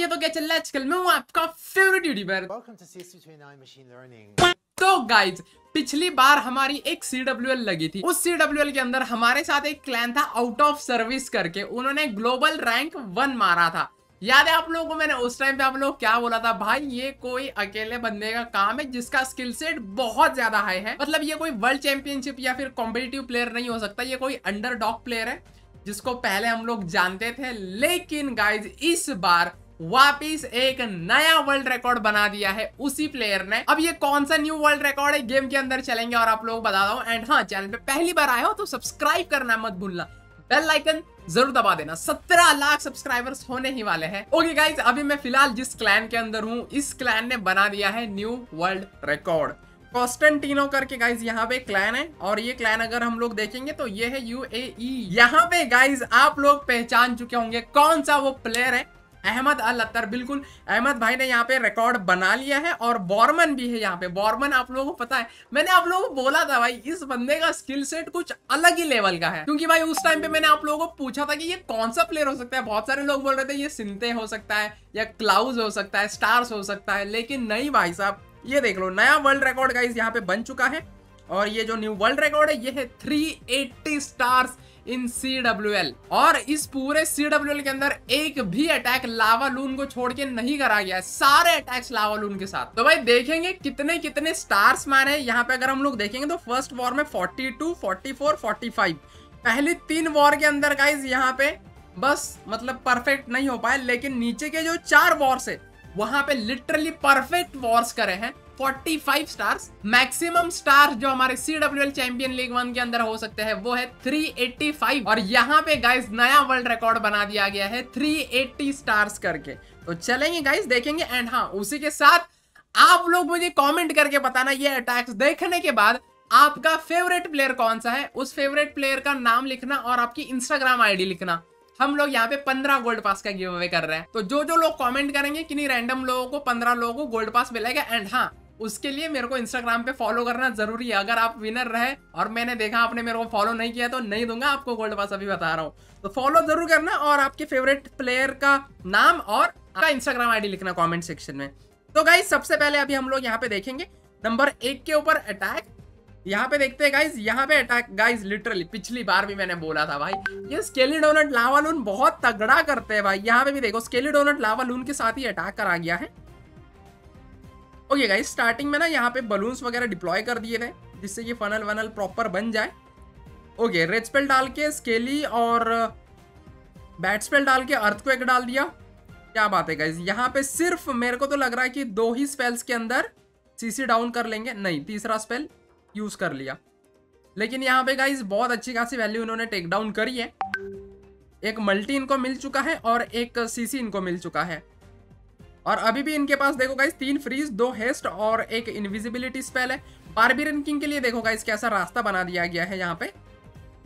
ये तो क्या चल रहा है आजकल, मैं हूं आपका favourite YouTuber. Welcome to CS29 machine learning। तो गाइज पिछली बार हमारी एक CWL लगी थी, उस CWL के अंदर हमारे साथ एक क्लैन था आउट ऑफ सर्विस करके, उन्होंने ग्लोबल रैंक 1 मारा था। याद है आप लोगों को मैंने उस टाइम पे आप लोग क्या बोला था, भाई ये कोई अकेले बंदे का काम है जिसका स्किल सेट बहुत ज्यादा हाई है, मतलब ये कोई वर्ल्ड चैंपियनशिप या फिर कॉम्पिटिटिव प्लेयर नहीं हो सकता, ये कोई अंडरडॉग प्लेयर है जिसको पहले हम लोग जानते थे। लेकिन गाइज इस बार वापिस एक नया वर्ल्ड रिकॉर्ड बना दिया है उसी प्लेयर ने। अब ये कौन सा न्यू वर्ल्ड रिकॉर्ड है गेम के अंदर चलेंगे और आप लोगों को बता दो। एंड हाँ, चैनल पे पहली बार आए हो तो सब्सक्राइब करना मत भूलना, बेल आइकन जरूर दबा देना। 17 लाख सब्सक्राइबर्स होने ही वाले हैं। ओके गाइज, अभी मैं फिलहाल जिस क्लैन के अंदर हूँ इस क्लैन ने बना दिया है न्यू वर्ल्ड रिकॉर्ड। कॉन्स्टेंटिनो करके गाइज यहाँ पे क्लैन है, और ये क्लैन अगर हम लोग देखेंगे तो ये है UAE। यहाँ पे गाइज आप लोग पहचान चुके होंगे कौन सा वो प्लेयर है, अहमद अल-लत्तर। बिल्कुल, अहमद भाई ने यहाँ पे रिकॉर्ड बना लिया है। और बॉर्मन भी है यहाँ पे। बॉर्मन आप लोगों को पता है, मैंने आप लोगों को बोला था भाई इस बंदे का स्किल सेट कुछ अलग ही लेवल का है, क्योंकि भाई उस टाइम पे मैंने आप लोगों को पूछा था कि ये कौन सा प्लेयर हो सकता है। बहुत सारे लोग बोल रहे थे ये सिंते हो सकता है या क्लाउज हो सकता है, स्टार्स हो सकता है, लेकिन नहीं भाई साहब, ये देख लो नया वर्ल्ड रिकॉर्ड गाइज यहाँ पे बन चुका है। और ये जो न्यू वर्ल्ड रिकॉर्ड है ये है 380 स्टार्स इन CWL। और इस पूरे CWL के अंदर एक भी अटैक लावालून को छोड़ के नहीं करा गया है, सारे अटैक्स लावालून के साथ। तो भाई देखेंगे कितने कितने स्टार्स मारे। यहाँ पे अगर हम लोग देखेंगे तो फर्स्ट वॉर में 42, 44, 45, पहले 3 वॉर के अंदर गाइज यहाँ पे बस मतलब परफेक्ट नहीं हो पाए, लेकिन नीचे के जो 4 वॉर्स है वहां पे लिटरली परफेक्ट वॉर्स करे हैं। 45 स्टार्स मैक्सिमम स्टार्स जो हमारे CWL चैंपियन लीग 1 के अंदर हो सकते हैं वो है 385। और यहाँ पे गाइज नया वर्ल्ड रिकॉर्ड बना दिया गया है 380 स्टार्स करके। तो चलेंगे गाइज देखेंगे। एंड हाँ, उसी के साथ आप लोग मुझे कमेंट करके बताना ये अटैक्स देखने के बाद आपका फेवरेट प्लेयर कौन सा है। उस फेवरेट प्लेयर का नाम लिखना और आपकी इंस्टाग्राम ID लिखना। हम लोग यहाँ पे 15 गोल्ड पास का गिव अवे कर रहे हैं, तो जो जो लोग कमेंट करेंगे किन्हीं रैंडम लोगों को 15 लोगों को गोल्ड पास मिलेगा। एंड हाँ, उसके लिए मेरे को इंस्टाग्राम पे फॉलो करना जरूरी है। अगर आप विनर रहे और मैंने देखा आपने मेरे को फॉलो नहीं किया तो नहीं दूंगा आपको गोल्ड पास, अभी बता रहा हूँ। तो फॉलो जरूर करना और आपके फेवरेट प्लेयर का नाम और आपका इंस्टाग्राम ID लिखना कॉमेंट सेक्शन में। तो गाइज सबसे पहले अभी हम लोग यहाँ पे देखेंगे नंबर 1 के ऊपर अटैक। यहाँ पे देखते हैं गाइज, यहाँ पे अटैक गाइज लिटरली पिछली बार भी मैंने बोला था भाई ये स्केली डोनट लावालून बहुत तगड़ा करते हैं भाई। यहाँ पे भी देखो स्केली डोनट लावालून के साथ ही अटैक करा गया है। ओके गाइज, स्टार्टिंग में ना यहाँ पे बलून्स वगैरह डिप्लॉय कर दिए थे जिससे ये फनल वनल प्रॉपर बन जाए। ओके, रेड स्पेल डाल के स्केली और बैट स्पेल डाल के अर्थक्वेक डाल दिया। क्या बात है गाइज, यहाँ पे सिर्फ मेरे को तो लग रहा है कि 2 ही स्पेल्स के अंदर CC डाउन कर लेंगे। नहीं, तीसरा स्पेल यूज कर लिया, लेकिन यहाँ पे गाइज बहुत अच्छी खासी वैल्यू इन्होंने टेक डाउन करी है। एक मल्टी इनको मिल चुका है और एक CC इनको मिल चुका है। और अभी भी इनके पास देखो गाइज 3 फ्रीज, 2 हेस्ट और एक इनविजिबिलिटी स्पेल है। बारबेरियन किंग के लिए देखो गाइज कैसा रास्ता बना दिया गया है। यहाँ पे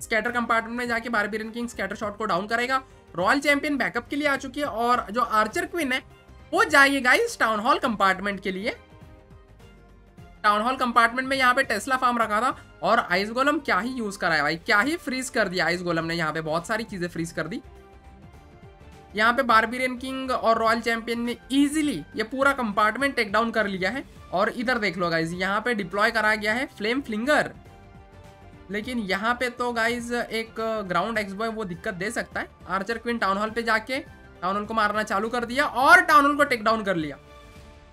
स्कैटर कंपार्टमेंट में जाके बारबेरियन किंग स्कैटर शॉट को डाउन करेगा। रॉयल चैंपियन बैकअप के लिए आ चुकी है और जो आर्चर क्वीन है वो जाएगी गाइज टाउन हॉल कंपार्टमेंट के लिए। टाउन हॉल कंपार्टमेंट में यहाँ पे टेस्ला फार्म रखा था और आइस गोलम क्या ही यूज करा है भाई, क्या ही फ्रीज कर दिया आइस गोलम ने। यहाँ पे बहुत सारी चीजें फ्रीज कर दी। यहाँ पे बारबेरियन किंग और रॉयल चैंपियन ने इजीली ये पूरा कंपार्टमेंट टेक डाउन कर लिया है। और इधर देख लो गाइज, यहाँ पे डिप्लॉय करा गया है फ्लेम फ्लिंगर, लेकिन यहाँ पे तो गाइज एक ग्राउंड एक्सबॉय वो दिक्कत दे सकता है। आर्चर क्वीन टाउन हॉल पे जाके टाउन हॉल को मारना चालू कर दिया और टाउन हॉल को टेक डाउन कर लिया।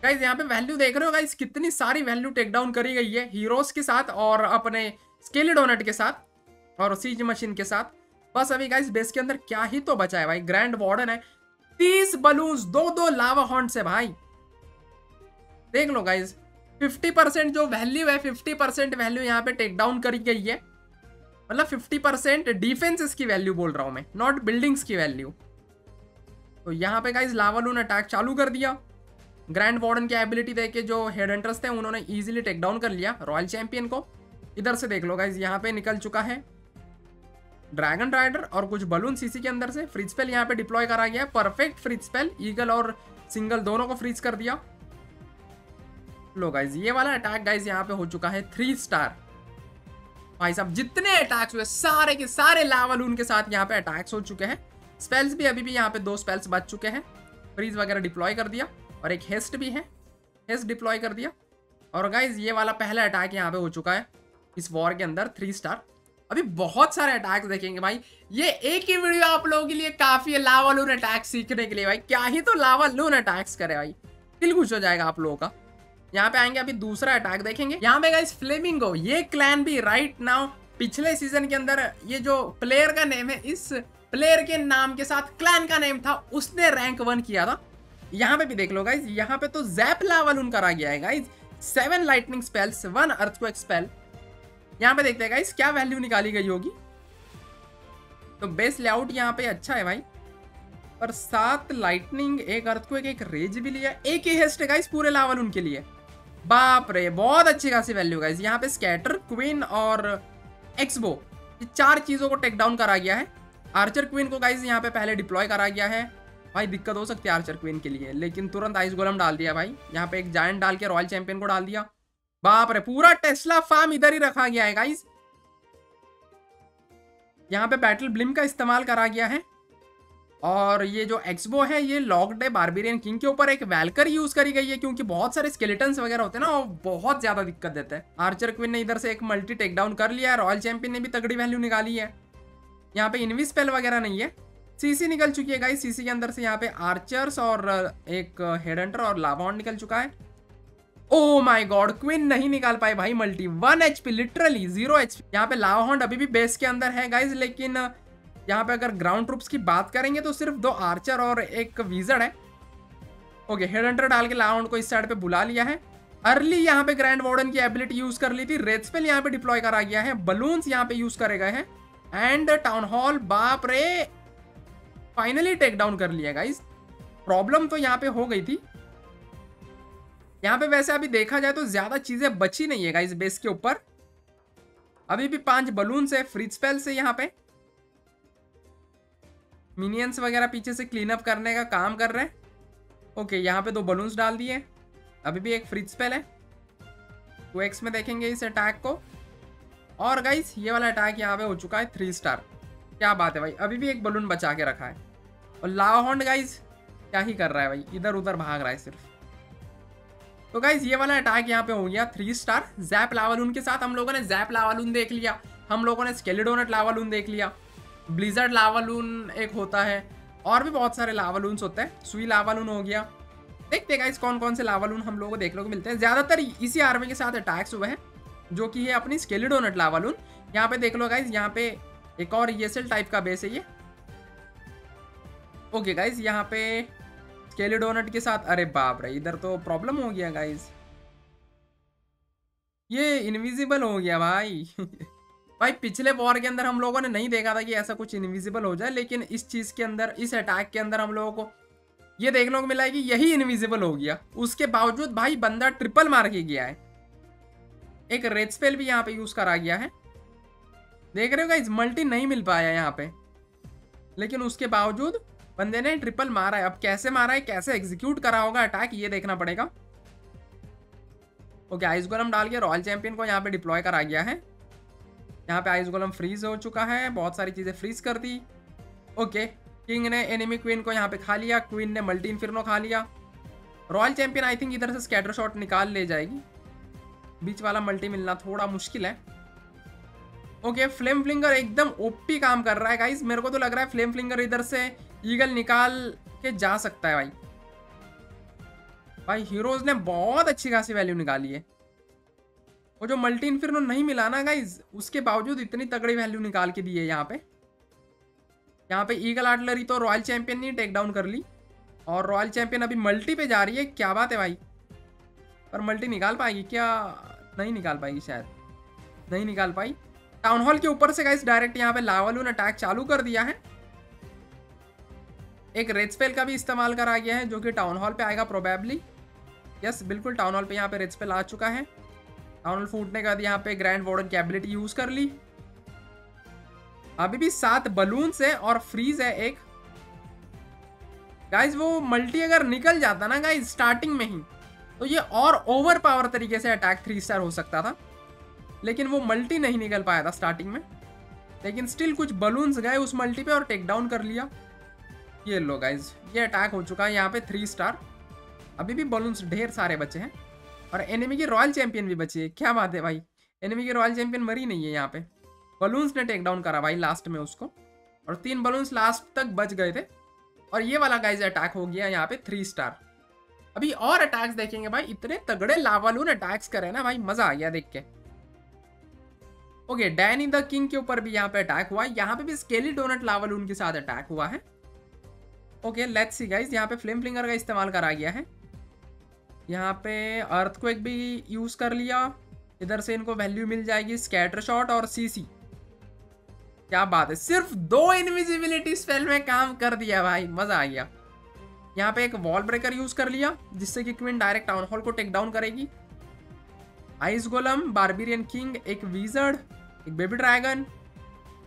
गाइज यहाँ पे वैल्यू देख रहे हो गाइज, कितनी सारी वैल्यू टेक डाउन करी गई है हीरोज के साथ और अपने स्केली डोनट के साथ और सीज मशीन के साथ। बस अभी गाइज बेस के अंदर क्या ही तो बचा है भाई, ग्रैंड वार्डन है, 30 बलून्स, 2-2 लावा हॉन्ट से भाई। देख लो गाइज 50% जो वैल्यू है 50% वैल्यू यहाँ पे टेक डाउन करी गई है, मतलब 50% डिफेंसेस की वैल्यू बोल रहा हूँ मैं, नॉट बिल्डिंग्स की वैल्यू। तो यहाँ पे गाइज लावालून अटैक चालू कर दिया। ग्रैंड वार्डन की एबिलिटी देके जो हेड हंटर्स थे उन्होंने इजीली टेक डाउन कर लिया रॉयल चैंपियन को। इधर से देख लो गाइज यहाँ पे निकल चुका है ड्रैगन राइडर और कुछ बलून CC के अंदर से। फ्रीज स्पेल यहाँ पे डिप्लॉय करा गया है, परफेक्ट फ्रीज स्पेल, ईगल और सिंगल दोनों को फ्रीज कर दिया। लो गाइज ये वाला अटैक गाइज यहाँ पे हो चुका है 3 स्टार। भाई साहब जितने अटैक्स हुए सारे के सारे लावालून के साथ यहाँ पे अटैक्स हो चुके हैं। स्पेल्स भी अभी भी यहाँ पे 2 स्पेल्स बच चुके हैं। फ्रीज वगैरह डिप्लॉय कर दिया और एक हेस्ट भी है, हेस्ट डिप्लॉय कर दिया। और गाइज ये वाला पहला अटैक यहाँ पे हो चुका है इस वॉर के अंदर, 3 स्टार। अभी बहुत सारे अटैक्स देखेंगे भाई, ये एक ही वीडियो आप लोगों के लिए काफ़ी है लावालून अटैक सीखने के लिए भाई। क्या ही तो लावालून अटैक्स करे भाई, दिल खुश हो जाएगा आप लोगों का। यहाँ पे आएंगे, अभी दूसरा अटैक देखेंगे। यहाँ पे गाइस फ्लेमिंगो, ये क्लैन भी राइट नाउ पिछले सीजन के अंदर ये जो प्लेयर का नेम है, इस प्लेयर के नाम के साथ क्लैन का नेम था, उसने रैंक 1 किया था। यहाँ पे भी देख लो गाइज, यहाँ पे तो जैप लावालून करा गया है guys, 7 lightning spells 1 earthquake spell. यहाँ पे देखते हैं गाइस क्या वैल्यू निकाली गई होगी। तो बेस लेआउट यहाँ पे अच्छा है भाई, पर 7 लाइटनिंग 1 अर्थक्वेक 1 रेज भी लिया, एक ही हेस्ट है गाइस पूरे लावालून के लिए। बाप रे, बहुत अच्छी खासी वैल्यू गाइस। यहाँ पे स्कैटर, क्वीन और एक्सबो, ये 4 चीज़ों को टेक डाउन करा गया है। आर्चर क्वीन को गाइस यहाँ पे पहले डिप्लॉय करा गया है, भाई दिक्कत हो सकती है आर्चर क्वीन के लिए, लेकिन तुरंत आइस गोलम डाल दिया भाई। यहाँ पे एक जायंट डाल के रॉयल चैंपियन को डाल दिया। बाप रे, पूरा टेस्ला फार्म इधर ही रखा गया है गाइस। यहाँ पे बैटल ब्लिम का इस्तेमाल करा गया है और ये जो एक्सबो है ये लॉक्ड है बारबेरियन किंग के ऊपर। एक वैल्कर यूज करी गई है क्योंकि बहुत सारे स्केलेटन्स वगैरह होते हैं ना, वो बहुत ज्यादा दिक्कत देते हैं। आर्चर क्वीन ने इधर से एक मल्टी टेकडाउन कर लिया है, रॉयल चैंपियन ने भी तगड़ी वैल्यू निकाली है। यहाँ पे इनवी स्पेल वगैरह नहीं है, सीसी निकल चुकी है गाइस। सीसी के अंदर से यहाँ पे आर्चर्स और एक हेडहंटर और लावाहॉर्न निकल चुका है। ओ माय गॉड, क्वीन नहीं निकाल पाए भाई मल्टी, 1 HP लिटरली 0 HP। यहाँ पे लावाहॉर्न अभी भी बेस के अंदर है गाइज, लेकिन यहाँ पे अगर ग्राउंड ट्रूप्स की बात करेंगे तो सिर्फ 2 आर्चर और एक विजर्ड है। ओके, हेडहंटर डाल के लावाहॉर्न को इस साइड पे बुला लिया है। अर्ली यहाँ पे ग्रैंड वार्डन की एबिलिटी यूज कर ली थी, रेड स्पेल यहाँ पे डिप्लॉय करा गया है, बलून्स यहाँ पे यूज करे गए हैं एंड टाउन हॉल। बाप रे, फाइनली टेक डाउन कर लिया गाइज, प्रॉब्लम तो यहाँ पे हो गई थी। यहाँ पे वैसे अभी देखा जाए तो ज्यादा चीजें बची नहीं है गाइस बेस के ऊपर, अभी भी 5 बलून है, फ्रीज स्पेल से यहाँ पे मिनियंस वगैरह पीछे से क्लीन अप करने का काम कर रहे हैं। ओके, यहाँ पे 2 बलून्स डाल दिए, अभी भी एक फ्रीज स्पेल है। 2x में देखेंगे इस अटैक को। और गाइस ये वाला अटैक यहाँ पे हो चुका है 3 स्टार। क्या बात है भाई, अभी भी 1 बलून बचा के रखा है। और लावाहॉर्न गाइस क्या ही कर रहा है भाई, इधर उधर भाग रहा है सिर्फ। तो गाइज ये वाला अटैक यहाँ पे हो गया 3 स्टार। जैप लावालून के साथ हम लोगों ने जैप लावालून देख लिया, हम लोगों ने स्केलेडोनट लावालून देख लिया, ब्लिजर्ड लावालून एक होता है, और भी बहुत सारे लावालून्स होते हैं, सुई लावालून हो गया। देखते हैं गाइज कौन कौन से लावालून हम लोगों को देखने को मिलते हैं। ज़्यादातर इसी आर्मी के साथ अटैक्स हुए हैं, जो कि है अपनी स्केलेडोनट लावालून। यहाँ पे देख लो गाइज, यहाँ पे एक और ईएसएल टाइप का बेस है ये। ओके गाइज, यहाँ पे स्केलेडोनट के साथ, अरे बाप रे, इधर तो प्रॉब्लम हो गया गाइज, ये इनविजिबल हो गया भाई। भाई पिछले वॉर के अंदर हम लोगों ने नहीं देखा था कि ऐसा कुछ इनविजिबल हो जाए, लेकिन इस चीज़ के अंदर, इस अटैक के अंदर हम लोगों को ये देखने को मिला है कि यही इनविजिबल हो गया। उसके बावजूद भाई बंदा ट्रिपल मार के गया है। एक रेड स्पेल भी यहाँ पे यूज़ करा गया है, देख रहे हो गाइज, मल्टी नहीं मिल पाया यहाँ पे, लेकिन उसके बावजूद बंदे ने ट्रिपल मारा है। अब कैसे मारा है, कैसे एग्जीक्यूट करा होगा अटैक, ये देखना पड़ेगा। ओके, आइस गोलम डाल के रॉयल चैंपियन को यहाँ पे डिप्लॉय करा गया है। यहाँ पे आइस गोलम फ्रीज हो चुका है, बहुत सारी चीज़ें फ्रीज कर दी। ओके, किंग ने एनिमी क्वीन को यहाँ पे खा लिया, क्वीन ने मल्टी इन्फिरनो खा लिया। रॉयल चैंपियन आई थिंक इधर से स्कैटर शॉट निकाल ले जाएगी, बीच वाला मल्टी मिलना थोड़ा मुश्किल है। ओके, फ्लेम फ्लिंगर एकदम ओपी काम कर रहा है गाइज, मेरे को तो लग रहा है फ्लेम फ्लिंगर इधर से ईगल निकाल के जा सकता है भाई। भाई हीरोज ने बहुत अच्छी खासी वैल्यू निकाली है, वो जो मल्टी इन्फिरनो नहीं मिला ना गाइज, उसके बावजूद इतनी तगड़ी वैल्यू निकाल के दी है यहाँ पे। यहाँ पे ईगल आर्टिलरी तो रॉयल चैंपियन ने टेक डाउन कर ली, और रॉयल चैंपियन अभी मल्टी पे जा रही है। क्या बात है भाई, पर मल्टी निकाल पाएगी क्या? नहीं निकाल पाएगी, शायद नहीं निकाल पाई। टाउन हॉल के ऊपर से गाइज डायरेक्ट यहाँ पे लावालून अटैक चालू कर दिया है। एक रेड स्पेल का भी इस्तेमाल करा गया है, जो कि टाउन हॉल पे आएगा प्रोबेबली। यस, बिल्कुल टाउन हॉल पे यहाँ पे रेड स्पेल आ चुका है। टाउन हॉल फूटने के बाद यहाँ पे ग्रैंड वार्डन की एबिलिटी यूज कर ली। अभी भी 7 बलून्स है और फ्रीज है एक। गाइज वो मल्टी अगर निकल जाता ना गाइज स्टार्टिंग में ही, तो ये और ओवर पावर तरीके से अटैक 3 स्टार हो सकता था, लेकिन वो मल्टी नहीं निकल पाया था स्टार्टिंग में। लेकिन स्टिल कुछ बलून्स गए उस मल्टी पे और टेक डाउन कर लिया। ये लो गाइज, ये अटैक हो चुका है यहाँ पे 3 स्टार। अभी भी बलून्स ढेर सारे बचे हैं और एनिमी की रॉयल चैंपियन भी बची है। क्या बात है भाई, एनिमी की रॉयल चैंपियन मरी नहीं है। यहाँ पे बलून्स ने टेक डाउन करा भाई लास्ट में उसको, और 3 बलून्स लास्ट तक बच गए थे। और ये वाला गाइज अटैक हो गया यहाँ पे 3 स्टार। अभी और अटैक्स देखेंगे भाई, इतने तगड़े लावालून अटैक्स करे ना भाई, मजा आ गया देख के। ओके, डैनी द किंग के ऊपर भी यहाँ पे अटैक हुआ है, यहाँ पे भी स्केली डोनट लावालून के साथ अटैक हुआ है। ओके लेट्स सी गाइज, यहाँ पे फ्लेम फ्लिंगर का इस्तेमाल करा गया है, यहाँ पे अर्थक्वेक भी यूज कर लिया, इधर से इनको वैल्यू मिल जाएगी, स्कैटर शॉट और सीसी। क्या बात है, सिर्फ 2 इनविजिबिलिटी स्पेल में काम कर दिया भाई, मजा आ गया। यहाँ पे एक वॉल ब्रेकर यूज कर लिया जिससे कि क्वीन डायरेक्ट टाउन हॉल को टेक डाउन करेगी। आइस गोलम, बारबेरियन किंग, एक विजर्ड, एक बेबी ड्रैगन,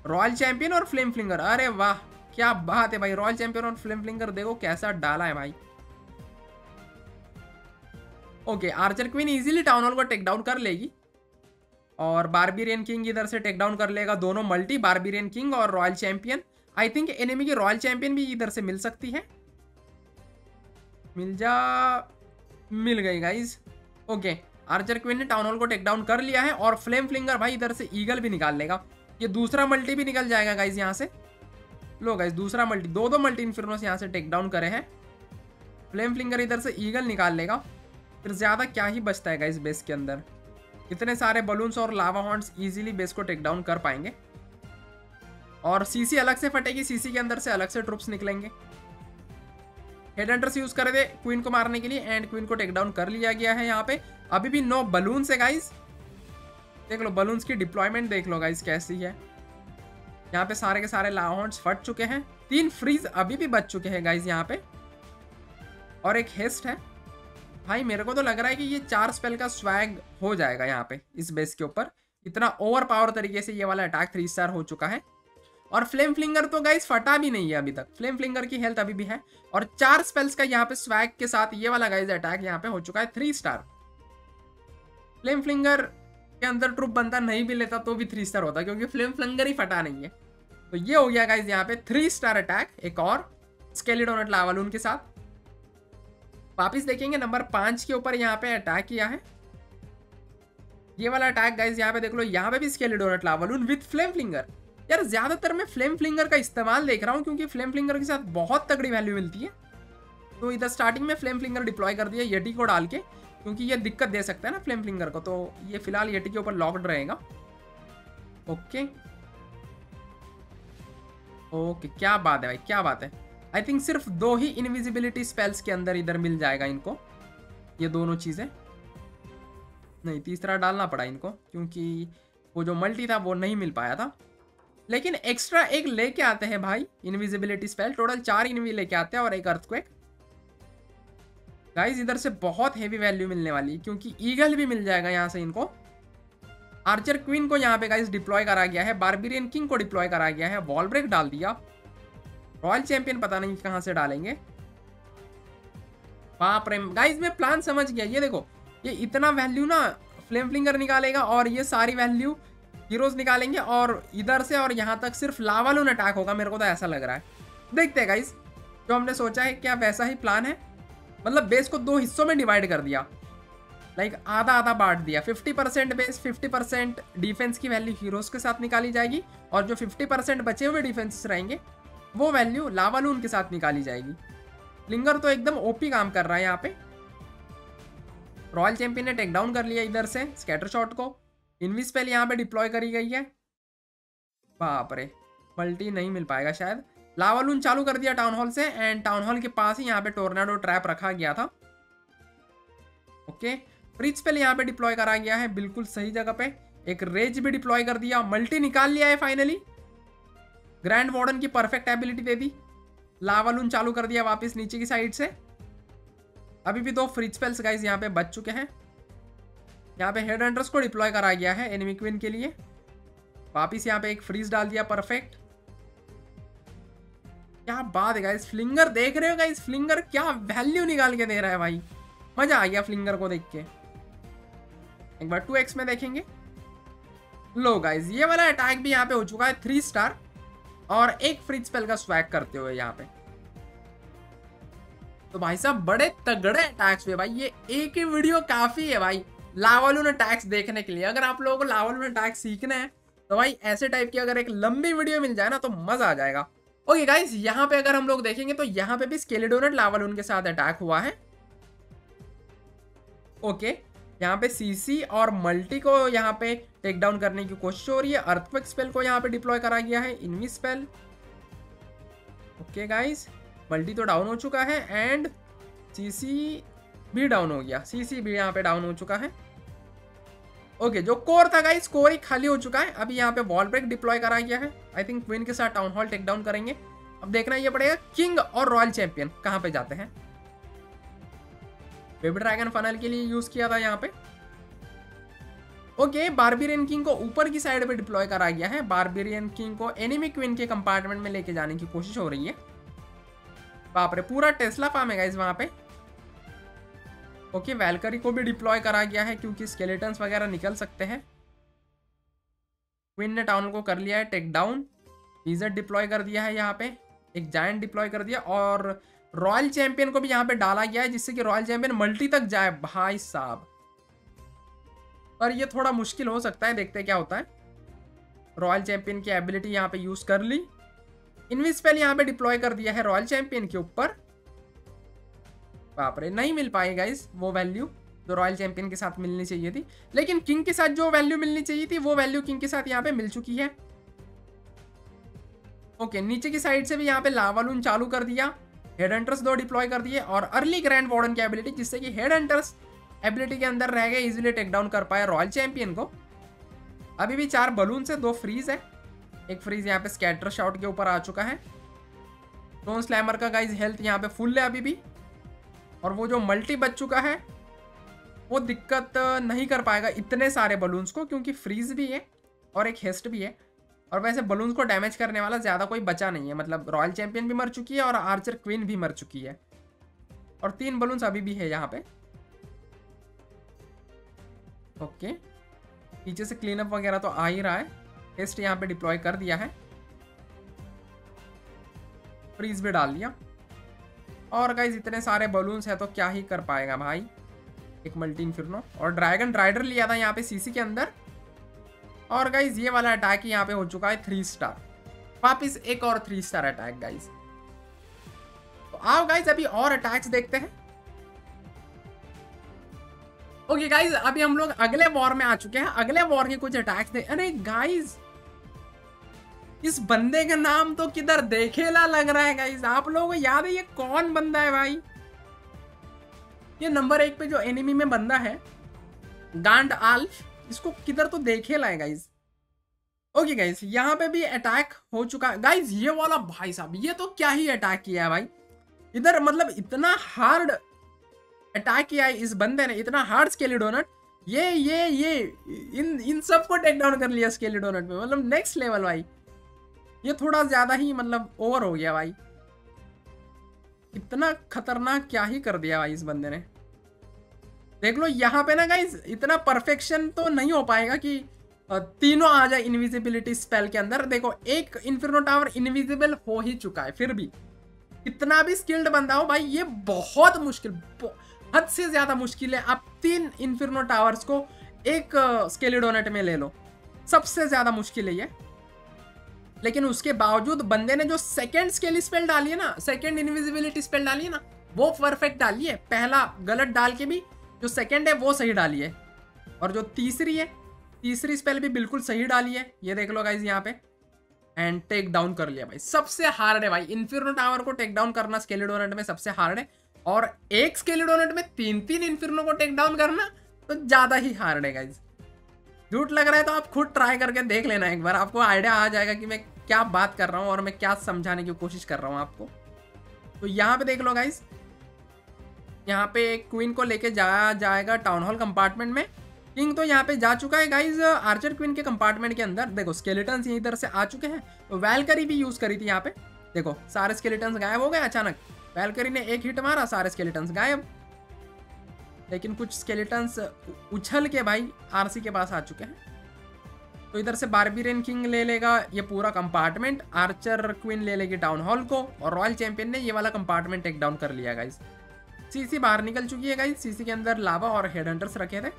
रॉयल चैंपियन और फ्लेम फ्लिंगर। अरे वाह क्या बात है भाई, रॉयल चैंपियन और फ्लेम फ्लिंगर देखो कैसा डाला है भाई। Okay, archer queen easily town hall को टेक डाउन कर लेगी और बारबेरियन किंग इधर से टेक डाउन कर लेगा। दोनों मल्टी, बारबेरियन किंग और royal champion. I think enemy की रॉयल चैंपियन भी इधर से मिल सकती है, मिल जा, मिल गई गाइज। ओके, आर्चर क्वीन ने टाउन हॉल को टेक डाउन कर लिया है और फ्लेम फ्लिंगर भाई इधर से ईगल भी निकाल लेगा। ये दूसरा मल्टी भी निकल जाएगा गाइज यहाँ से। लो गाइज दूसरा मल्टी, 2-2 मल्टी इन्फिनोस यहाँ से टेक डाउन करे हैं। फ्लेम फ्लिंगर इधर से ईगल निकाल लेगा, फिर ज़्यादा क्या ही बचता है गाइज बेस के अंदर। इतने सारे बलून्स और लावा हॉर्न्स ईजिली बेस को टेक डाउन कर पाएंगे। और सीसी अलग से फटेगी, सीसी के अंदर से अलग से ट्रूप्स निकलेंगे। हेडहंटर्स यूज कर दे क्वीन को मारने के लिए एंड क्वीन को टेक डाउन कर लिया गया है। यहाँ पे अभी भी 9 बलून्स है गाइज, देख लो बलून्स की डिप्लॉयमेंट देख लो गाइज कैसी है। यहाँ पे सारे के सारे लावा हॉर्न्स फट चुके हैं, 3 फ्रीज अभी भी बच चुके हैं गाइज यहाँ पे, और एक हेस्ट है भाई। मेरे को तो लग रहा है कि ये 4 स्पेल का स्वैग हो जाएगा यहाँ पे इस बेस के ऊपर, इतना ओवर पावर तरीके से ये वाला अटैक 3 स्टार हो चुका है। और फ्लेम फ्लिंगर तो गाइज फटा भी नहीं है अभी तक, फ्लेम फ्लिंगर की हेल्थ अभी भी है। और 4 स्पेल्स का यहाँ पे स्वैग के साथ ये वाला गाइज अटैक यहाँ पे हो चुका है 3 स्टार। फ्लेम फ्लिंगर के अंदर ट्रूप बनता, नहीं भी लेता तो भी 3 स्टार होता क्योंकि फ्लेम फ्लिंगर ही फटा नहीं है। तो ये हो गया गाइज यहाँ पे 3 स्टार अटैक एक और स्केलेटोनेट लावालून के साथ। वापिस देखेंगे नंबर 5 के ऊपर यहाँ पे अटैक किया है। ये वाला अटैक गाइज यहाँ पे देख लो, यहाँ पे भी स्केलेटोनेट लावालून विद फ्लेम फ्लिंगर। यार ज्यादातर मैं फ्लेम फ्लिंगर का इस्तेमाल देख रहा हूँ क्योंकि फ्लेम फ्लिंगर के साथ बहुत तगड़ी वैल्यू मिलती है। तो इधर स्टार्टिंग में फ्लेम फ्लिंगर डिप्लॉय कर दिया येटी को डाल के, क्योंकि ये दिक्कत दे सकता है ना फ्लेम फ्लिंगर को। तो ये फिलहाल येटी के ऊपर लॉक्ड रहेगा। ओके ओके, क्या बात है भाई, क्या बात है। आई थिंक सिर्फ 2 ही इनविजिबिलिटी स्पेल्स के अंदर इधर मिल जाएगा इनको ये दोनों चीज़ें, नहीं तीसरा डालना पड़ा इनको क्योंकि वो जो मल्टी था वो नहीं मिल पाया था। लेकिन एक्स्ट्रा एक लेके आते हैं भाई इनविजिबिलिटी स्पेल, टोटल 4 इनवी लेके आते हैं और एक अर्थक्वेक। गाइज इधर से बहुत हैवी वैल्यू मिलने वाली क्योंकि ईगल भी मिल जाएगा यहाँ से इनको। आर्चर क्वीन को यहाँ पे गाइज डिप्लॉय करा गया है, बारबेरियन किंग को डिप्लॉय करा गया है, वॉल ब्रेक डाल दिया, रॉयल चैंपियन पता नहीं कहाँ से डालेंगे। बाप रे गाइज मैं प्लान समझ गया, ये देखो ये इतना वैल्यू ना फ्लेम फ्लिंगर निकालेगा और ये सारी वैल्यू हीरोज निकालेंगे और इधर से और यहाँ तक सिर्फ लावालून अटैक होगा। मेरे को तो ऐसा लग रहा है, देखते हैं गाइज जो हमने सोचा है क्या वैसा ही प्लान है। मतलब बेस को 2 हिस्सों में डिवाइड कर दिया, लाइक आधा आधा बांट दिया। 50% बेस, 50% डिफेंस की वैल्यू हीरोज के साथ निकाली जाएगी और जो 50% बचे हुए डिफेंसेस रहेंगे वो वैल्यू लावालून के साथ निकाली जाएगी। फ्लिंगर तो एकदम ओपी काम कर रहा है यहाँ पे। रॉयल चैंपियन ने टेक डाउन कर लिया इधर से स्कैटर शॉट को, इनवी स्पेल यहाँ पे डिप्लॉय करी गई है। बाप रे मल्टी नहीं मिल पाएगा शायद। लावालून चालू कर दिया टाउन हॉल से एंड टाउन हॉल के पास ही यहाँ पे टोर्नाडो ट्रैप रखा गया था। ओके, फ्रीज स्पेल यहाँ पे डिप्लॉय करा गया है बिल्कुल सही जगह पे, एक रेज भी डिप्लॉय कर दिया, मल्टी निकाल लिया है फाइनली। ग्रैंड वार्डन की परफेक्ट एबिलिटी दे दी, लावालून चालू कर दिया वापस नीचे की साइड से। अभी भी 2 फ्रीज स्पेल्स गाइज यहाँ पे बच चुके हैं। यहाँ पे हेड हंटर्स को डिप्लॉय करा गया है एनिमी क्वीन के लिए, वापिस यहाँ पे एक फ्रीज डाल दिया परफेक्ट। क्या बात है गाइस, फ्लिंगर देख रहे हो गाइस, फ्लिंगर क्या वैल्यू निकाल के दे रहा है भाई, मजा आ गया फ्लिंगर को देख के। एक बार 2x में देखेंगे। लो गाइज ये वाला अटैक भी यहाँ पे हो चुका है 3 स्टार और 1 फ्रीज स्पेल का स्वैग करते हुए यहाँ पे। तो भाई साहब बड़े तगड़े अटैक्स हुए भाई, ये एक ही वीडियो काफी है भाई लावालून अटैक्स देखने के लिए। अगर आप लोगों को लावालून अटैक्स सीखना है तो भाई ऐसे टाइप की अगर एक लंबी वीडियो मिल जाए ना तो मजा आ जाएगा। ओके गाइस, यहाँ पे अगर हम लोग देखेंगे तो यहाँ पे भी स्केलेडोनेट लावालून के साथ अटैक हुआ है। ओके, यहाँ पे सीसी और मल्टी को यहाँ पे टेक डाउन करने की कोशिश हो रही है। अर्थक्वेक स्पेल को यहाँ पे डिप्लॉय करा गया है, invi spell. Okay guys, multi तो डाउन हो चुका है एंड सीसी भी डाउन हो गया, सीसी भी यहाँ पे डाउन हो चुका है। ओके, जो कोर था गाइस, कोर ही खाली हो चुका है। अभी यहाँ पे वॉल ब्रेक डिप्लॉय करा गया है। आई थिंक क्वीन के साथ टाउन हॉल टेक डाउन करेंगे। अब देखना ये पड़ेगा किंग और रॉयल चैंपियन कहाँ पे जाते हैं। बेबी ड्रैगन फनल के लिए यूज किया था यहाँ पे। ओके, बारबेरियन किंग को ऊपर की साइड पे डिप्लॉय करा गया है। बारबेरियन किंग को एनिमी क्वीन के कंपार्टमेंट में लेके जाने की कोशिश हो रही है। बाप रे, पूरा टेस्ला फार्म है गाइस वहां पे। ओके, वैल्करी को भी डिप्लॉय करा गया है क्योंकि स्केलेटन्स वगैरह निकल सकते हैं। क्वीन ने टाउन को कर लिया है टेक डाउन। विज़र्ड डिप्लॉय कर दिया है यहाँ पे, एक जायंट डिप्लॉय कर दिया और रॉयल चैंपियन को भी यहाँ पे डाला गया है जिससे कि रॉयल चैंपियन मल्टी तक जाए। भाई साहब, पर ये थोड़ा मुश्किल हो सकता है, देखते क्या होता है। रॉयल चैंपियन की एबिलिटी यहाँ पे यूज कर ली। इनविस्पेल यहाँ पे डिप्लॉय कर दिया है रॉयल चैंपियन के ऊपर। बाप रे, नहीं मिल पाई गाइस वो वैल्यू जो रॉयल चैंपियन के साथ मिलनी चाहिए थी, लेकिन किंग के साथ जो वैल्यू मिलनी चाहिए थी वो वैल्यू किंग के साथ यहाँ पे मिल चुकी है। ओके, नीचे की साइड से भी यहाँ पे लावालून चालू कर दिया। हेड हंटर्स दो डिप्लॉय कर दिए और अर्ली ग्रैंड वार्डन की एबिलिटी, जिससे कि हेड हंटर्स एबिलिटी के अंदर रह गए, इजीली टेक डाउन कर पाया रॉयल चैंपियन को। अभी भी चार बलून से दो फ्रीज है। एक फ्रीज यहाँ पे स्कैटर शॉट के ऊपर आ चुका है। स्टोन स्लैमर का गाइज हेल्थ यहाँ पे फुल है अभी भी, और वो जो मल्टी बच चुका है वो दिक्कत नहीं कर पाएगा इतने सारे बलून्स को, क्योंकि फ्रीज भी है और एक हेस्ट भी है। और वैसे बलून्स को डैमेज करने वाला ज़्यादा कोई बचा नहीं है, मतलब रॉयल चैंपियन भी मर चुकी है और आर्चर क्वीन भी मर चुकी है और तीन बलून्स अभी भी है यहाँ पे। ओके, पीछे से क्लीनअप वगैरह तो आ ही रहा है। टेस्ट यहाँ पे डिप्लॉय कर दिया है, फ्रीज भी डाल दिया, और गाइज इतने सारे बलून्स है तो क्या ही कर पाएगा भाई। एक मल्टी इन्फिर्नो और ड्रैगन राइडर लिया था यहाँ पे सीसी के अंदर। और गाइज ये वाला अटैक यहाँ पे हो चुका है 3 स्टार, वापिस एक और 3 स्टार अटैक गाइज। तो आओ गाइज अभी और अटैक्स देखते हैं। ओके गाइज, अभी हम लोग अगले वॉर में आ चुके हैं। अगले वॉर के कुछ अटैक्स देख, अरे गाइज इस बंदे का नाम तो किधर देखेला लग रहा है गाइज। आप लोगों को याद है ये कौन बंदा है भाई? ये नंबर 1 पे जो एनिमी में बंदा है गांडल्फ, इसको किधर तो देखे लाए गाइज। ओके गाइज, यहाँ पे भी अटैक हो चुका है गाइज। ये वाला भाई साहब, ये तो क्या ही अटैक किया है भाई। इधर मतलब इतना हार्ड अटैक किया है इस बंदे ने, इतना हार्ड स्केलेडोनेट, ये इन सब को टेक डाउन कर लिया स्केलेडोनेट में। मतलब नेक्स्ट लेवल भाई, ये थोड़ा ज्यादा ही मतलब ओवर हो गया भाई। इतना खतरनाक क्या ही कर दिया भाई इस बंदे ने। देख लो यहाँ पे ना गाइज, इतना परफेक्शन तो नहीं हो पाएगा कि तीनों आ जाए इनविजिबिलिटी स्पेल के अंदर। देखो, एक इन्फिर्नो टावर इनविजिबल हो ही चुका है, फिर भी कितना भी स्किल्ड बंदा हो भाई, ये बहुत मुश्किल, हद से ज़्यादा मुश्किल है। आप 3 इन्फिर्नो टावर्स को एक स्केलेडोनेट में ले लो, सबसे ज़्यादा मुश्किल है ये। लेकिन उसके बावजूद बंदे ने जो सेकेंड स्केल स्पेल डाली है ना, सेकेंड इनविजिबिलिटी स्पेल डाली है ना, वो परफेक्ट डाली है। पहला गलत डाल के भी जो सेकंड है वो सही डाली है, और जो तीसरी है, तीसरी स्पेल भी बिल्कुल सही डाली है। ये देख लो गाइज यहाँ पे, एंड टेक डाउन कर लिया भाई। सबसे हार्ड है भाई इन्फिर्नो टावर को टेक डाउन करना स्केलेडोनेट में, सबसे हार्ड है। और एक स्केलेडोनेट में 3-3 इन्फिर्नो को टेक डाउन करना तो ज़्यादा ही हार्ड है गाइज। झूठ लग रहा है तो आप खुद ट्राई करके देख लेना एक बार, आपको आइडिया आ जाएगा कि मैं क्या बात कर रहा हूँ और मैं क्या समझाने की कोशिश कर रहा हूँ आपको। तो यहाँ पे देख लो गाइज, यहाँ पे क्वीन को लेके जाया जाएगा टाउन हॉल कंपार्टमेंट में। किंग तो यहाँ पे जा चुका है गाइज आर्चर क्वीन के कंपार्टमेंट के अंदर। देखो, स्केलेटन्स इधर से आ चुके हैं। तो वैल्करी भी यूज करी थी यहाँ पे, देखो सारे स्केलेटन्स गायब हो गए अचानक। वैल्करी ने एक हिट मारा, सारे स्केलेटन्स गायब। लेकिन कुछ स्केलेटन्स उछल के भाई आरसी के पास आ चुके हैं। तो इधर से बारबेरियन किंग ले लेगा ये पूरा कंपार्टमेंट, आर्चर क्वीन ले लेगी टाउन हॉल को, और रॉयल चैंपियन ने ये वाला कंपार्टमेंट टेक डाउन कर लिया गाइज। सीसी बाहर निकल चुकी है गाइस। सीसी के अंदर लावा और हेडहंटर्स रखे थे।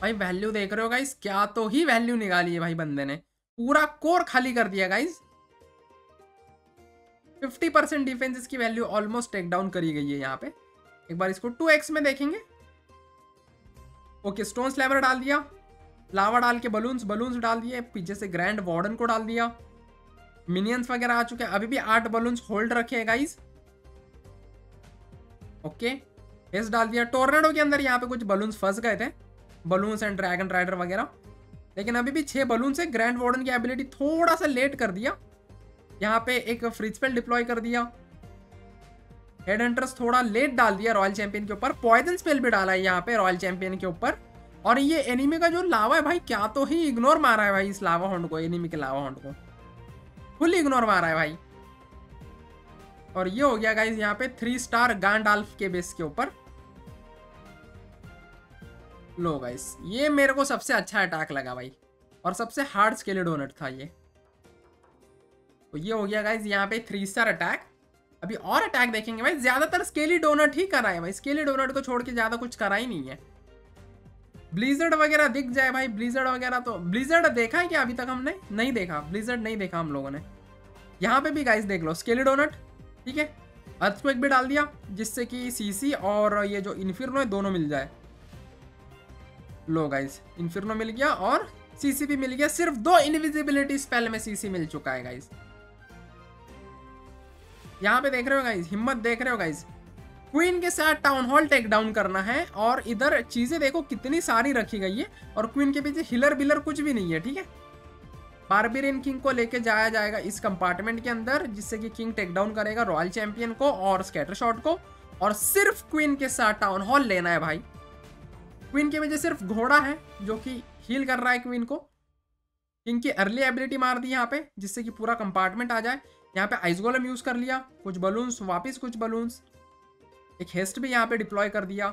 भाई वैल्यू देख रहे हो गाइस, क्या तो ही वैल्यू निकाली है भाई बंदे ने। पूरा कोर खाली कर दिया गाइस। 50% डिफेंसेस की वैल्यू ऑलमोस्ट टेक डाउन करी गई है यहाँ पे। एक बार इसको 2x में देखेंगे। ओके, स्टोन स्लैबर डाल दिया, लावा डाल के बलून्स डाल दिए, पीछे से ग्रैंड वार्डन को डाल दिया, मिनियंस वगैरह आ चुके हैं। अभी भी 8 बलून्स होल्ड रखे हैं गाइस। ओके, एस डाल दिया। टोर्नेडो के अंदर यहाँ पे कुछ बलून्स फंस गए थे, बलून्स एंड ड्रैगन राइडर वगैरह, लेकिन अभी भी 6 बलून से ग्रैंड वार्डन की एबिलिटी थोड़ा सा लेट कर दिया। यहाँ पे एक फ्रिज स्पेल डिप्लॉय कर दिया, हेड हंटर्स थोड़ा लेट डाल दिया रॉयल चैंपियन के ऊपर, पॉइजन स्पेल भी डाला है यहाँ पे रॉयल चैंपियन के ऊपर। और ये एनिमी का जो लावा है भाई, क्या तो ही इग्नोर मारा है भाई इस लावा हॉन्ड को, एनिमी के लावा हॉन्ड को फुल इग्नोर मारा है भाई। और ये हो गया गाइज यहाँ पे 3-स्टार गांडाल्फ के बेस के ऊपर। लो गाइस, ये मेरे को सबसे अच्छा अटैक लगा भाई, और सबसे हार्ड स्केलेड डोनट था ये। तो ये हो गया गाइज यहाँ पे 3-स्टार अटैक। अभी और अटैक देखेंगे भाई, ज्यादातर स्केली डोनट ही कराए भाई, स्केली डोनट को छोड़ के ज्यादा कुछ करा ही नहीं है। ब्लिजर्ड वगैरह दिख जाए भाई, ब्लिजर्ड वगैरह। तो ब्लिजर्ड देखा है क्या अभी तक? हमने नहीं देखा, ब्लिजर्ड नहीं देखा हम लोगों ने। यहाँ पे भी गाइज देख लो, स्केली डोनट, ठीक है, अर्थक्वेक भी डाल दिया, जिससे कि सीसी और ये जो इन्फिर्नो है दोनों मिल जाए। लो गाइज, इन्फिर्नो मिल गया और सीसी भी मिल गया। सिर्फ 2 इनविजिबिलिटी स्पेल में सीसी मिल चुका है गाइज। यहाँ पे देख रहे हो गाइज, हिम्मत देख रहे हो गाइज। क्वीन के साथ टाउन हॉल टेक डाउन करना है, और इधर चीजें देखो कितनी सारी रखी गई है, और क्वीन के पीछे हिलर बिलर कुछ भी नहीं है, ठीक है। बारबेरियन किंग को लेके जाया जाएगा इस कंपार्टमेंट के अंदर, जिससे कि किंग टेक डाउन करेगा रॉयल चैंपियन को और स्कैटर शॉट को, और सिर्फ क्वीन के साथ टाउन हॉल लेना है भाई। क्वीन के पीछे सिर्फ घोड़ा है जो कि हील कर रहा है क्वीन को। किंग की अर्ली एबिलिटी मार दी यहाँ पे, जिससे कि पूरा कंपार्टमेंट आ जाए। यहाँ पे आइस गोलम यूज कर लिया, कुछ बलून्स, वापस कुछ बलून्स, एक हेस्ट भी यहाँ पे डिप्लॉय कर दिया।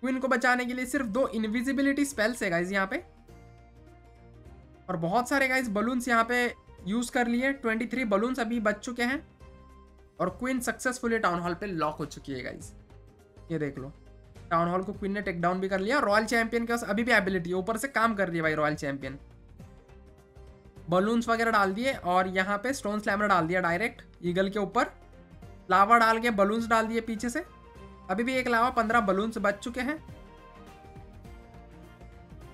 क्वीन को बचाने के लिए सिर्फ 2 इनविजिबिलिटी स्पेल्स है गाइज यहाँ पे, और बहुत सारे गाइज बलून्स यहाँ पे यूज कर लिए। 23 बलून्स अभी बच चुके हैं, और क्वीन सक्सेसफुली टाउन हॉल पे लॉक हो चुकी है गाइज। ये देख लो, टाउन हॉल को क्वीन ने टेक डाउन भी कर लिया। रॉयल चैंपियन के पास अभी भी एबिलिटी है, ऊपर से काम कर रही है भाई रॉयल चैंपियन। बलून्स वगैरह डाल दिए, और यहाँ पे स्टोन स्लैमर डाल दिया डायरेक्ट ईगल के ऊपर, लावा डाल के बलून्स डाल दिए पीछे से। अभी भी एक लावा, 15 बलून्स बच चुके हैं।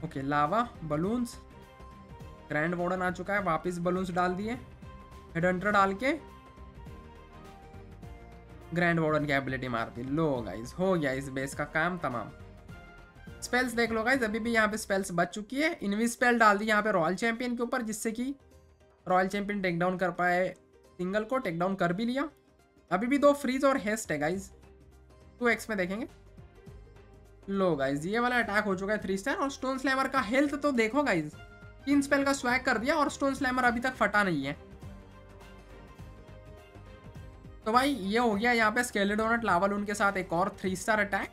Okay, lava, balloons, grand warden आ चुका है, वापस बलून्स डाल दिए, हेडहंटर डाल के ग्रैंड वार्डन की एबिलिटी मार दी। लो गाइज, हो गया इस बेस का काम तमाम। स्पेल्स देख लो गाइज, अभी भी यहाँ पे स्पेल्स बच चुकी है। इनवी स्पेल डाल दी यहाँ पे रॉयल चैंपियन के ऊपर, जिससे कि रॉयल चैंपियन टेक डाउन कर पाए। सिंगल को टेक डाउन कर भी लिया। अभी भी 2 फ्रीज और हेस्ट है गाइज, 2x में देखेंगे। लो गाइज, ये वाला अटैक हो चुका है 3-स्टार। और स्टोन स्लैमर का हेल्थ तो देखो गाइज, 3 स्पेल का स्वैग कर दिया, और स्टोन स्लैमर अभी तक फटा नहीं है। तो भाई ये हो गया यहाँ पे स्केलेडोनट लावालून के साथ एक और 3-स्टार अटैक।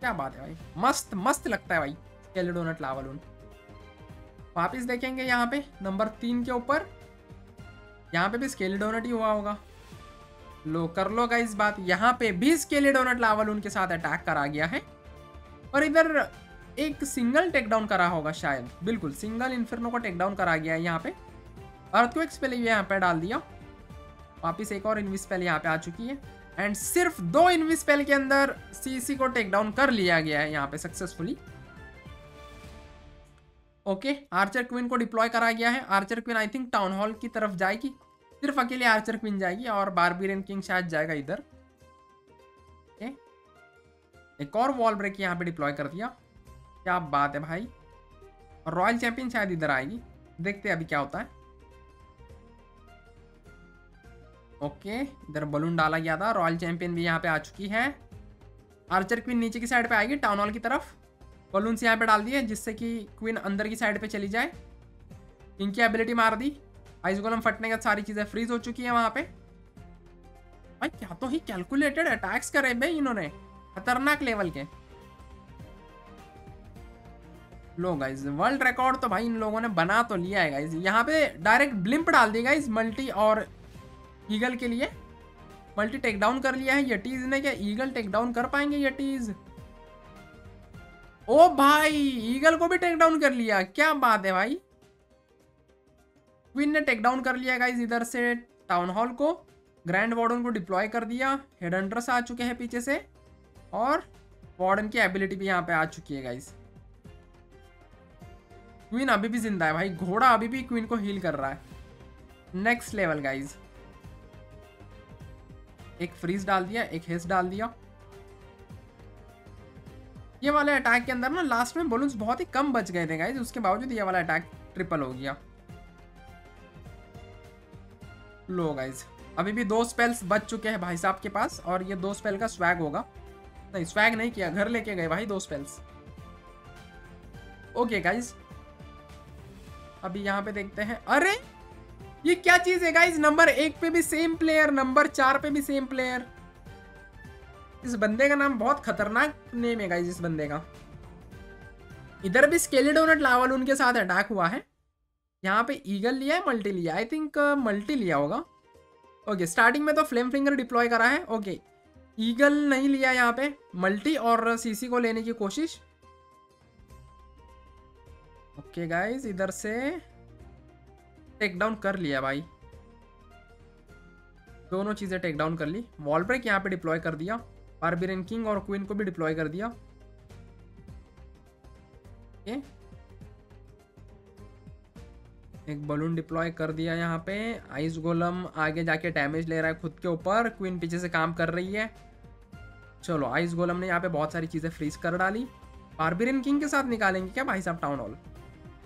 क्या बात है भाई, मस्त मस्त लगता है भाई स्केलेडोनट लावालून। वापिस देखेंगे यहाँ पे नंबर 3 के ऊपर, यहाँ पे भी स्केलेडोनट ही हुआ होगा। लो, कर लो गाइस बात, यहाँ पे भी स्केलेडोनट लावालून के साथ अटैक करा गया है, और इधर एक सिंगल टेकडाउन करा होगा शायद। बिल्कुल, सिंगल इन्फिर्नो को टेकडाउन करा गया है यहाँ पे। अर्थक्वेक स्पेल यहाँ पे डाल दिया, वापिस एक और इनवी स्पेल यहाँ पे आ चुकी है, एंड सिर्फ 2 इनवी स्पेल के अंदर सीसी को टेक डाउन कर लिया गया है यहाँ पे सक्सेसफुली। ओके, आर्चर क्वीन को डिप्लॉय करा गया है। Archer queen I think town hall की तरफ जाएगी, सिर्फ अकेले आर्चर क्वीन जाएगी, और बारबेरियन किंग शायद जाएगा इधर। ओके, एक और वॉल ब्रेक यहाँ पे डिप्लॉय कर दिया। क्या बात है भाई, और रॉयल चैंपियन शायद इधर आएगी, देखते हैं अभी क्या होता है। ओके, इधर बलून डाला गया था, रॉयल चैंपियन भी यहाँ पे आ चुकी है। आर्चर क्वीन नीचे की साइड पे आएगी टाउन हॉल की तरफ, बलून से यहाँ पे डाल दिए, जिससे कि क्वीन अंदर की साइड पे चली जाए। इनकी एबिलिटी मार दी, आइस गोलम फटने का, सारी चीज़ें फ्रीज हो चुकी हैं वहाँ पे। भाई क्या तो ही कैलकुलेटेड अटैक्स करे भाई इन्होंने, खतरनाक लेवल के। लो गाइज, वर्ल्ड रिकॉर्ड तो भाई इन लोगों ने बना तो लिया है गाइज। यहाँ पे डायरेक्ट ब्लिम्प डाल दी गाइज मल्टी और ईगल के लिए, मल्टी टेक डाउन कर लिया है यटीज ने। क्या ईगल टेक डाउन कर पाएंगे यटीज? ओ भाई ईगल को भी टेक डाउन कर लिया, क्या बात है भाई। क्वीन ने टेक डाउन कर लिया गाइस इधर से टाउन हॉल को, ग्रैंड वार्डन को डिप्लॉय कर दिया, हेड हंटर्स आ चुके हैं पीछे से और वार्डन की एबिलिटी भी यहाँ पे आ चुकी है गाइस। क्वीन अभी भी जिंदा है भाई, घोड़ा अभी भी क्वीन को हील कर रहा है। नेक्स्ट लेवल गाइस, एक फ्रीज डाल दिया, एक हेस डाल दिया। ये वाले अटैक के अंदर ना लास्ट में बलून्स बहुत ही कम बच गए थे गाइस, उसके बावजूद ये वाला अटैक ट्रिपल हो गया। लो गाइस अभी भी दो स्पेल्स बच चुके हैं भाई साहब के पास, और ये दो स्पेल का स्वैग होगा। नहीं स्वैग नहीं किया, घर लेके गए भाई दो स्पेल्स। ओके गाइस अभी यहाँ पे देखते हैं, अरे ये क्या चीज है गाइस, नंबर 1 पे भी सेम प्लेयर, नंबर 4 पे भी सेम प्लेयर। इस बंदे का नाम बहुत खतरनाक नेम है गाइस इस बंदे का। इधर भी स्केलेडोन और लावालून के साथ अटैक हुआ है, यहाँ पे ईगल लिया है, मल्टी लिया, आई थिंक मल्टी लिया होगा। ओके स्टार्टिंग में तो फ्लेम फिंगर डिप्लॉय करा है। ओके ईगल नहीं लिया यहाँ पे, मल्टी और सीसी को लेने की कोशिश। ओके गाइस इधर से टेक डाउन कर लिया भाई, दोनों चीजें टेक डाउन कर ली। वॉल ब्रेक यहाँ पे डिप्लॉय कर दिया, बारबेरियन किंग और क्वीन को भी डिप्लॉय कर दिया। ओके एक बलून डिप्लॉय कर दिया यहाँ पे, आइस गोलम आगे जाके डैमेज ले रहा है खुद के ऊपर, क्वीन पीछे से काम कर रही है। चलो आइस गोलम ने यहाँ पे बहुत सारी चीज़ें फ्रीज कर डाली। बारबेरियन किंग के साथ निकालेंगे क्या भाई साहब टाउन हॉल?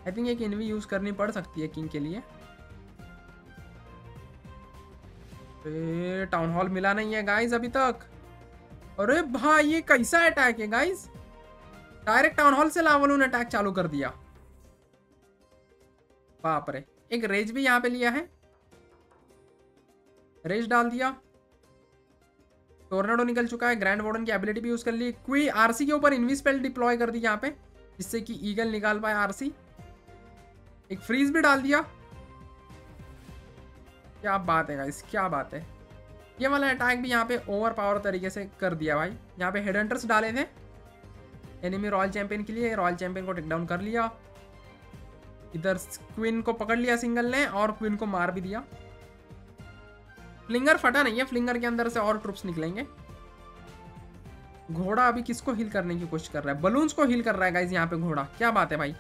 आई थिंक एक इनवी यूज़ करनी पड़ सकती है किंग के लिए। टाउन हॉल मिला नहीं है गाइज अभी तक। अरे भाई ये कैसा अटैक है गाइज, डायरेक्ट टाउन हॉल से लावालून अटैक चालू कर दिया। बाप रे, एक रेज भी यहाँ पे लिया है, रेज डाल दिया, टोर्नाडो निकल चुका है, ग्रैंड वार्डन की एबिलिटी भी यूज कर ली। क्वी आरसी के ऊपर इनवी स्पेल डिप्लॉय कर दी यहाँ पे, जिससे कि ईगल निकाल पाए आरसी। एक फ्रीज भी डाल दिया, क्या बात है गाइस, क्या बात है। ये वाला अटैक भी यहाँ पे ओवर पावर तरीके से कर दिया भाई। यहाँ पे हेड हंटर्स डाले थे एनिमी रॉयल चैंपियन के लिए, रॉयल चैंपियन को टेक डाउन कर लिया। इधर क्वीन को पकड़ लिया सिंगल ने और क्वीन को मार भी दिया। फ्लिंगर फटा नहीं है, फ्लिंगर के अंदर से और ट्रूप्स निकलेंगे। घोड़ा अभी किसको हील करने की कोशिश कर रहा है? बलून्स को हील कर रहा है गाइज यहाँ पे घोड़ा, क्या बात है भाई,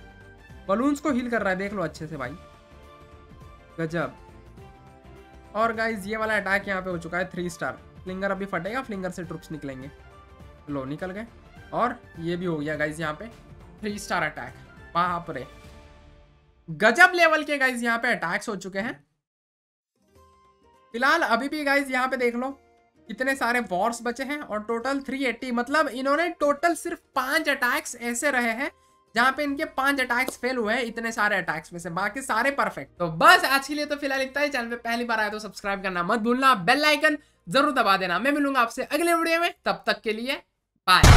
बलून्स को हील कर रहा है, देख लो अच्छे से भाई, गजब। और गाइज ये वाला अटैक यहाँ पे हो चुका है 3 स्टार। फ्लिंगर अभी फटेगा, फ्लिंगर से ट्रूप्स निकलेंगे। लो निकल गए, और ये भी हो गया गाइज यहाँ पे 3 स्टार अटैक। बाप रे गजब लेवल के गाइज यहाँ पे अटैक्स हो चुके हैं। फिलहाल अभी भी गाइज यहाँ पे देख लो कितने सारे वॉर्स बचे हैं, और टोटल 380, मतलब इन्होंने टोटल सिर्फ 5 अटैक्स ऐसे रहे हैं जहाँ पे इनके 5 अटैक्स फेल हुए हैं इतने सारे अटैक्स में से, बाकी सारे परफेक्ट। तो बस आज के लिए तो फिलहाल इतना ही। चैनल पे पहली बार आए तो सब्सक्राइब करना मत भूलना, बेल आइकन जरूर दबा देना। मैं मिलूंगा आपसे अगले वीडियो में, तब तक के लिए बाय।